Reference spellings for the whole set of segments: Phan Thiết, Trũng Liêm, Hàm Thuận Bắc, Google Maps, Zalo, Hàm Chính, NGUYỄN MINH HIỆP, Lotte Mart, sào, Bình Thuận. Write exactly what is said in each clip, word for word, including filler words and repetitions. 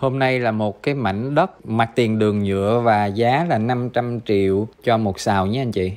Hôm nay là một cái mảnh đất mặt tiền đường nhựa và giá là năm trăm triệu cho một sào nhé anh chị.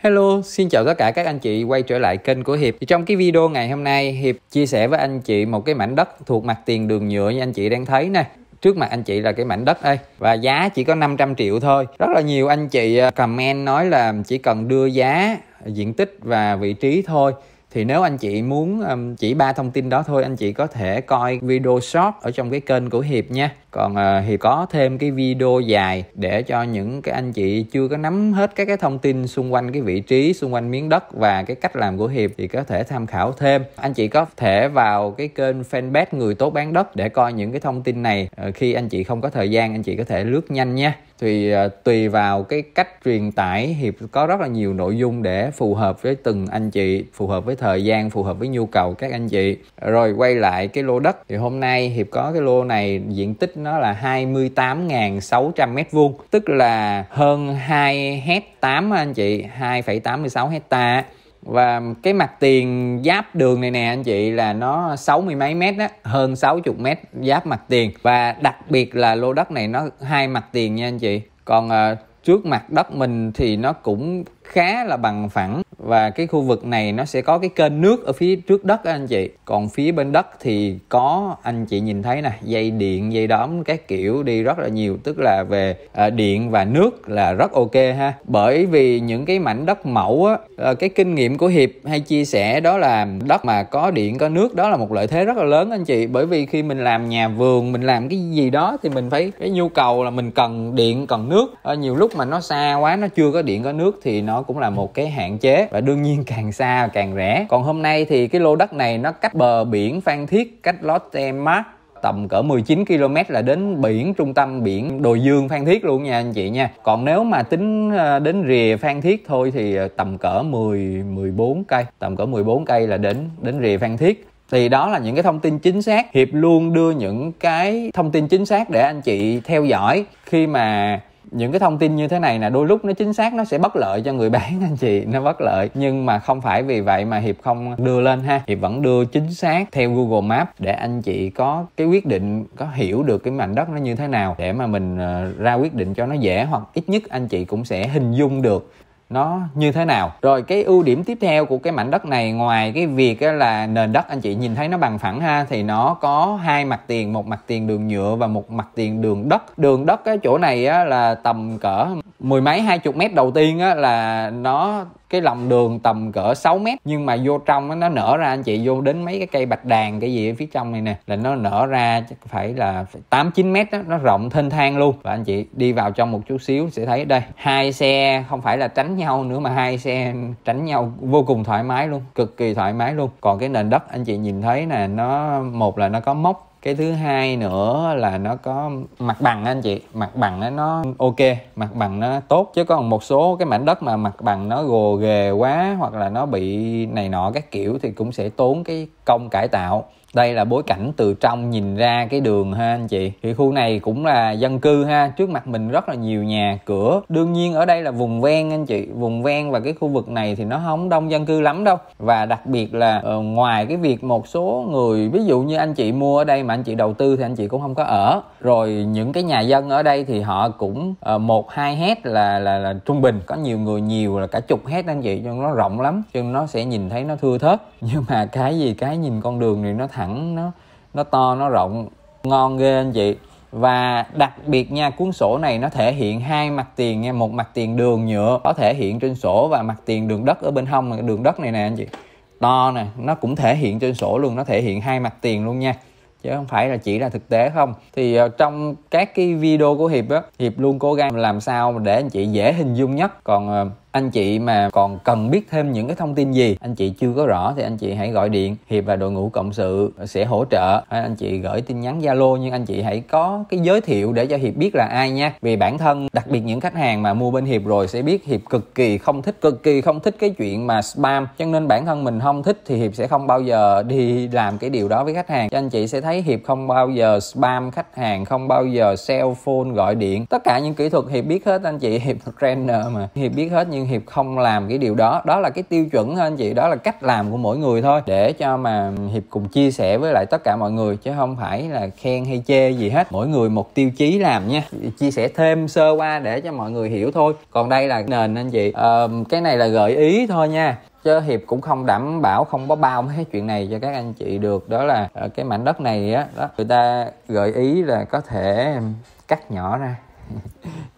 Hello, xin chào tất cả các anh chị quay trở lại kênh của Hiệp. Trong cái video ngày hôm nay, Hiệp chia sẻ với anh chị một cái mảnh đất thuộc mặt tiền đường nhựa như anh chị đang thấy nè. Trước mặt anh chị là cái mảnh đất đây và giá chỉ có năm trăm triệu thôi. Rất là nhiều anh chị comment nói là chỉ cần đưa giá, diện tích và vị trí thôi. Thì nếu anh chị muốn chỉ ba thông tin đó thôi, anh chị có thể coi video short ở trong cái kênh của Hiệp nha. Còn Hiệp có thêm cái video dài để cho những cái anh chị chưa có nắm hết các cái thông tin xung quanh cái vị trí, xung quanh miếng đất và cái cách làm của Hiệp thì có thể tham khảo thêm. Anh chị có thể vào cái kênh fanpage Người Tốt Bán Đất để coi những cái thông tin này. Khi anh chị không có thời gian, anh chị có thể lướt nhanh nha. Thì tùy vào cái cách truyền tải, Hiệp có rất là nhiều nội dung để phù hợp với từng anh chị, phù hợp với thời gian, phù hợp với nhu cầu các anh chị. Rồi quay lại cái lô đất thì hôm nay Hiệp có cái lô này diện tích nó là hai mươi tám nghìn sáu trăm mét vuông, tức là hơn hai phẩy tám héc-ta anh chị, hai phẩy tám mươi sáu héc-ta. Và cái mặt tiền giáp đường này nè anh chị là nó sáu mươi mấy mét đó, hơn sáu mươi mét giáp mặt tiền. Và đặc biệt là lô đất này nó hai mặt tiền nha anh chị. Còn uh, trước mặt đất mình thì nó cũng khá là bằng phẳng. Và cái khu vực này nó sẽ có cái kênh nước ở phía trước đất đó anh chị. Còn phía bên đất thì có, anh chị nhìn thấy nè, dây điện, dây đóm các kiểu đi rất là nhiều. Tức là về điện và nước là rất ok ha. Bởi vì những cái mảnh đất mẫu á, cái kinh nghiệm của Hiệp hay chia sẻ đó là đất mà có điện, có nước, đó là một lợi thế rất là lớn anh chị. Bởi vì khi mình làm nhà vườn, mình làm cái gì đó thì mình phải, cái nhu cầu là mình cần điện, cần nước. Nhiều lúc mà nó xa quá, nó chưa có điện, có nước thì nó cũng là một cái hạn chế. Và đương nhiên càng xa càng rẻ. Còn hôm nay thì cái lô đất này nó cách bờ biển Phan Thiết, cách Lotte Mart tầm cỡ mười chín ki lô mét là đến biển, trung tâm biển Đồi Dương Phan Thiết luôn nha anh chị nha. Còn nếu mà tính đến rìa Phan Thiết thôi thì tầm cỡ mười, mười bốn cây, tầm cỡ mười bốn cây là đến đến rìa Phan Thiết. Thì đó là những cái thông tin chính xác. Hiệp luôn đưa những cái thông tin chính xác để anh chị theo dõi. Khi mà những cái thông tin như thế này là đôi lúc nó chính xác, nó sẽ bất lợi cho người bán anh chị, nó bất lợi. Nhưng mà không phải vì vậy mà Hiệp không đưa lên ha. Hiệp vẫn đưa chính xác theo Google Maps để anh chị có cái quyết định, có hiểu được cái mảnh đất nó như thế nào để mà mình ra quyết định cho nó dễ, hoặc ít nhất anh chị cũng sẽ hình dung được nó như thế nào. Rồi cái ưu điểm tiếp theo của cái mảnh đất này, ngoài cái việc là nền đất anh chị nhìn thấy nó bằng phẳng ha, thì nó có hai mặt tiền, một mặt tiền đường nhựa và một mặt tiền đường đất. Đường đất cái chỗ này là tầm cỡ mười mấy hai chục mét đầu tiên là nó cái lòng đường tầm cỡ sáu mét, nhưng mà vô trong nó nở ra anh chị, vô đến mấy cái cây bạch đàn cái gì ở phía trong này nè là nó nở ra chắc phải là tám chín mét đó, nó rộng thênh thang luôn. Và anh chị đi vào trong một chút xíu sẽ thấy đây, hai xe không phải là tránh nhau nữa mà hai xe tránh nhau vô cùng thoải mái luôn, cực kỳ thoải mái luôn. Còn cái nền đất anh chị nhìn thấy nè, nó một là nó có mốc, cái thứ hai nữa là nó có mặt bằng anh chị, mặt bằng nó ok, mặt bằng nó tốt. Chứ còn một số cái mảnh đất mà mặt bằng nó gồ ghề quá hoặc là nó bị này nọ các kiểu thì cũng sẽ tốn cái công cải tạo. Đây là bối cảnh từ trong nhìn ra cái đường ha anh chị. Thì khu này cũng là dân cư ha, trước mặt mình rất là nhiều nhà cửa. Đương nhiên ở đây là vùng ven anh chị, vùng ven và cái khu vực này thì nó không đông dân cư lắm đâu. Và đặc biệt là uh, ngoài cái việc một số người, ví dụ như anh chị mua ở đây mà anh chị đầu tư thì anh chị cũng không có ở. Rồi những cái nhà dân ở đây thì họ cũng một uh, hai hét là, là là trung bình, có nhiều người nhiều là cả chục hét anh chị, nhưng nó rộng lắm, nhưng nó sẽ nhìn thấy nó thưa thớt. Nhưng mà cái gì cái nhìn con đường thì nó thẳng, nó nó to, nó rộng, ngon ghê anh chị. Và đặc biệt nha, cuốn sổ này nó thể hiện hai mặt tiền nha, một mặt tiền đường nhựa có thể hiện trên sổ và mặt tiền đường đất ở bên hông. Đường đất này nè anh chị, to nè, nó cũng thể hiện trên sổ luôn, nó thể hiện hai mặt tiền luôn nha, chứ không phải là chỉ là thực tế không. Thì trong các cái video của Hiệp á, Hiệp luôn cố gắng làm sao để anh chị dễ hình dung nhất. Còn anh chị mà còn cần biết thêm những cái thông tin gì anh chị chưa có rõ thì anh chị hãy gọi điện, Hiệp và đội ngũ cộng sự sẽ hỗ trợ. Anh chị gửi tin nhắn Zalo, nhưng anh chị hãy có cái giới thiệu để cho Hiệp biết là ai nha. Vì bản thân, đặc biệt những khách hàng mà mua bên Hiệp rồi sẽ biết, Hiệp cực kỳ không thích, cực kỳ không thích cái chuyện mà spam. Cho nên bản thân mình không thích thì Hiệp sẽ không bao giờ đi làm cái điều đó với khách hàng. Cho anh chị sẽ thấy Hiệp không bao giờ spam khách hàng, không bao giờ cell phone gọi điện. Tất cả những kỹ thuật Hiệp biết hết anh chị, Hiệp trainer mà, Hiệp biết hết. Nhưng Liên Hiệp không làm cái điều đó. Đó là cái tiêu chuẩn thôi anh chị, đó là cách làm của mỗi người thôi, để cho mà Hiệp cùng chia sẻ với lại tất cả mọi người, chứ không phải là khen hay chê gì hết. Mỗi người một tiêu chí làm nha, chia sẻ thêm sơ qua để cho mọi người hiểu thôi. Còn đây là nền anh chị, à, cái này là gợi ý thôi nha, chứ Hiệp cũng không đảm bảo, không có bao mấy chuyện này cho các anh chị được. Đó là cái mảnh đất này á, đó, người ta gợi ý là có thể cắt nhỏ ra.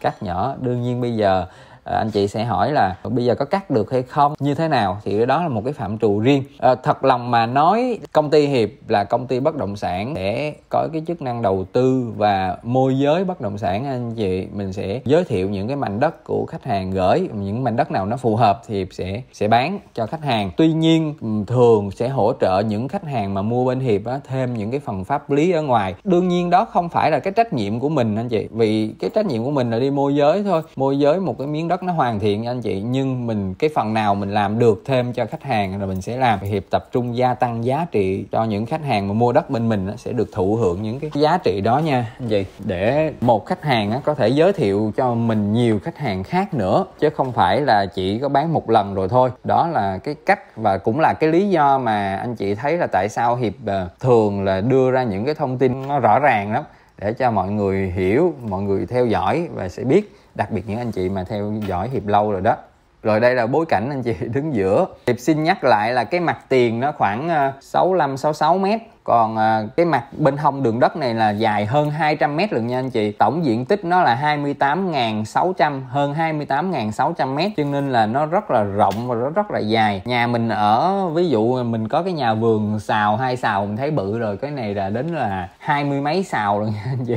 Cắt nhỏ, đương nhiên bây giờ anh chị sẽ hỏi là bây giờ có cắt được hay không, như thế nào, thì đó là một cái phạm trù riêng. À, thật lòng mà nói, công ty Hiệp là công ty bất động sản để có cái chức năng đầu tư và môi giới bất động sản anh chị. Mình sẽ giới thiệu những cái mảnh đất của khách hàng gửi, những mảnh đất nào nó phù hợp thì Hiệp sẽ sẽ bán cho khách hàng. Tuy nhiên thường sẽ hỗ trợ những khách hàng mà mua bên Hiệp á, thêm những cái phần pháp lý ở ngoài. Đương nhiên đó không phải là cái trách nhiệm của mình anh chị, vì cái trách nhiệm của mình là đi môi giới thôi, môi giới một cái miếng đất nó hoàn thiện anh chị, nhưng mình cái phần nào mình làm được thêm cho khách hàng là mình sẽ làm. Hiệp tập trung gia tăng giá trị cho những khách hàng mà mua đất bên mình sẽ được thụ hưởng những cái giá trị đó nha anh chị, để một khách hàng có thể giới thiệu cho mình nhiều khách hàng khác nữa, chứ không phải là chỉ có bán một lần rồi thôi. Đó là cái cách và cũng là cái lý do mà anh chị thấy là tại sao Hiệp thường là đưa ra những cái thông tin nó rõ ràng lắm, để cho mọi người hiểu, mọi người theo dõi và sẽ biết, đặc biệt những anh chị mà theo dõi Hiệp lâu rồi đó. Rồi đây là bối cảnh anh chị đứng giữa. Hiệp xin nhắc lại là cái mặt tiền nó khoảng sáu mươi lăm sáu mươi sáu mét, còn cái mặt bên hông đường đất này là dài hơn hai trăm mét lận nha anh chị. Tổng diện tích nó là hai mươi tám nghìn sáu trăm, hơn hai mươi tám nghìn sáu trăm mét, cho nên là nó rất là rộng và nó rất là dài. Nhà mình ở, ví dụ mình có cái nhà vườn xào, hai xào mình thấy bự rồi, cái này là đến là hai mươi mấy xào rồi nha anh chị,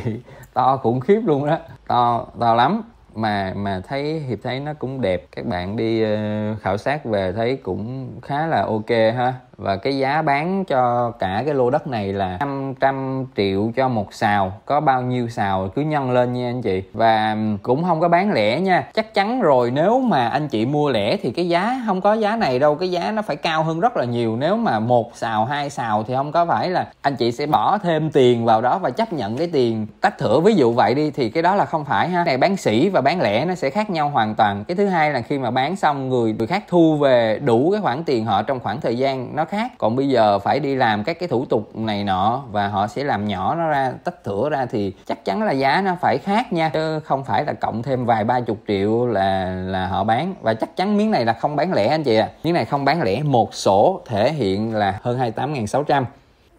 to khủng khiếp luôn đó, to to lắm. Mà mà thấy Hiệp thấy nó cũng đẹp. Các bạn đi uh, khảo sát về thấy cũng khá là ok ha. Và cái giá bán cho cả cái lô đất này là năm trăm triệu cho một sào. Có bao nhiêu sào cứ nhân lên nha anh chị. Và cũng không có bán lẻ nha. Chắc chắn rồi, nếu mà anh chị mua lẻ thì cái giá không có giá này đâu. Cái giá nó phải cao hơn rất là nhiều. Nếu mà một sào, hai sào thì không có phải là anh chị sẽ bỏ thêm tiền vào đó và chấp nhận cái tiền tách thửa, ví dụ vậy đi, thì cái đó là không phải ha. Cái này bán sỉ và bán lẻ nó sẽ khác nhau hoàn toàn. Cái thứ hai là khi mà bán xong người người khác thu về đủ cái khoản tiền họ trong khoảng thời gian nó khác. Còn bây giờ phải đi làm các cái thủ tục này nọ và họ sẽ làm nhỏ nó ra, tách thửa ra, thì chắc chắn là giá nó phải khác nha, chứ không phải là cộng thêm vài ba chục triệu là là họ bán. Và chắc chắn miếng này là không bán lẻ anh chị ạ. À, miếng này không bán lẻ, một sổ thể hiện là hơn hai mươi tám nghìn sáu trăm.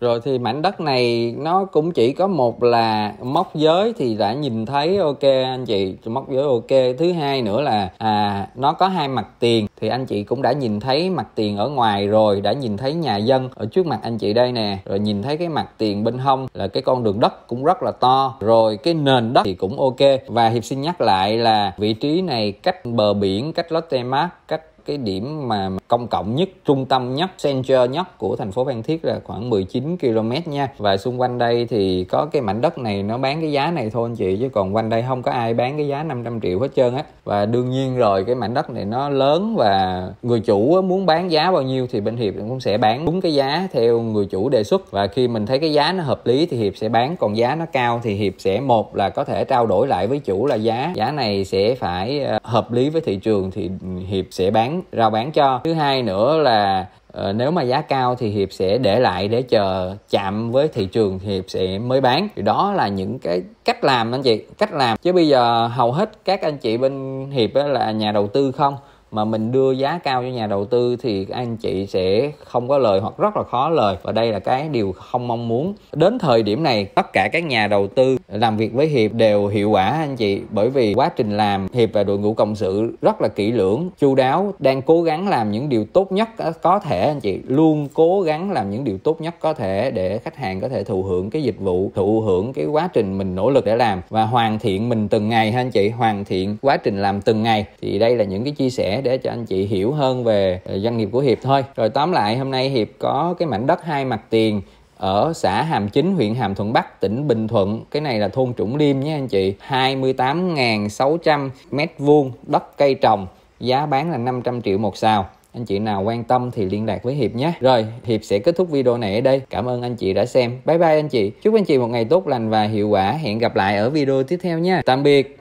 Rồi thì mảnh đất này nó cũng chỉ có một là móc giới thì đã nhìn thấy ok anh chị, móc giới ok. Thứ hai nữa là à nó có hai mặt tiền, thì anh chị cũng đã nhìn thấy mặt tiền ở ngoài rồi, đã nhìn thấy nhà dân ở trước mặt anh chị đây nè, rồi nhìn thấy cái mặt tiền bên hông là cái con đường đất cũng rất là to, rồi cái nền đất thì cũng ok. Và Hiệp xin nhắc lại là vị trí này cách bờ biển, cách Lotte Mart, cách cái điểm mà công cộng nhất, trung tâm nhất, center nhất của thành phố Phan Thiết là khoảng mười chín ki lô mét nha. Và xung quanh đây thì có cái mảnh đất này nó bán cái giá này thôi anh chị, chứ còn quanh đây không có ai bán cái giá năm trăm triệu hết trơn á. Và đương nhiên rồi, cái mảnh đất này nó lớn và người chủ muốn bán giá bao nhiêu thì bên Hiệp cũng sẽ bán đúng cái giá theo người chủ đề xuất. Và khi mình thấy cái giá nó hợp lý thì Hiệp sẽ bán, còn giá nó cao thì Hiệp sẽ một là có thể trao đổi lại với chủ là giá giá này sẽ phải hợp lý với thị trường thì Hiệp sẽ bán, rao bán cho. Thứ hai nữa là ờ, nếu mà giá cao thì Hiệp sẽ để lại để chờ chạm với thị trường Hiệp sẽ mới bán. Thì đó là những cái cách làm anh chị, cách làm. Chứ bây giờ hầu hết các anh chị bên Hiệp là nhà đầu tư không, mà mình đưa giá cao cho nhà đầu tư thì anh chị sẽ không có lời hoặc rất là khó lời, và đây là cái điều không mong muốn. Đến thời điểm này tất cả các nhà đầu tư làm việc với Hiệp đều hiệu quả anh chị, bởi vì quá trình làm Hiệp và đội ngũ cộng sự rất là kỹ lưỡng, chu đáo, đang cố gắng làm những điều tốt nhất có thể anh chị, luôn cố gắng làm những điều tốt nhất có thể để khách hàng có thể thụ hưởng cái dịch vụ, thụ hưởng cái quá trình mình nỗ lực để làm và hoàn thiện mình từng ngày ha anh chị, hoàn thiện quá trình làm từng ngày. Thì đây là những cái chia sẻ để cho anh chị hiểu hơn về doanh nghiệp của Hiệp thôi. Rồi tóm lại hôm nay Hiệp có cái mảnh đất hai mặt tiền ở xã Hàm Chính, huyện Hàm Thuận Bắc, tỉnh Bình Thuận. Cái này là thôn Trũng Liêm nhé anh chị. hai mươi tám nghìn sáu trăm mét vuông, đất cây trồng, giá bán là năm trăm triệu một sào. Anh chị nào quan tâm thì liên lạc với Hiệp nhé. Rồi Hiệp sẽ kết thúc video này ở đây. Cảm ơn anh chị đã xem. Bye bye anh chị. Chúc anh chị một ngày tốt lành và hiệu quả. Hẹn gặp lại ở video tiếp theo nha. Tạm biệt.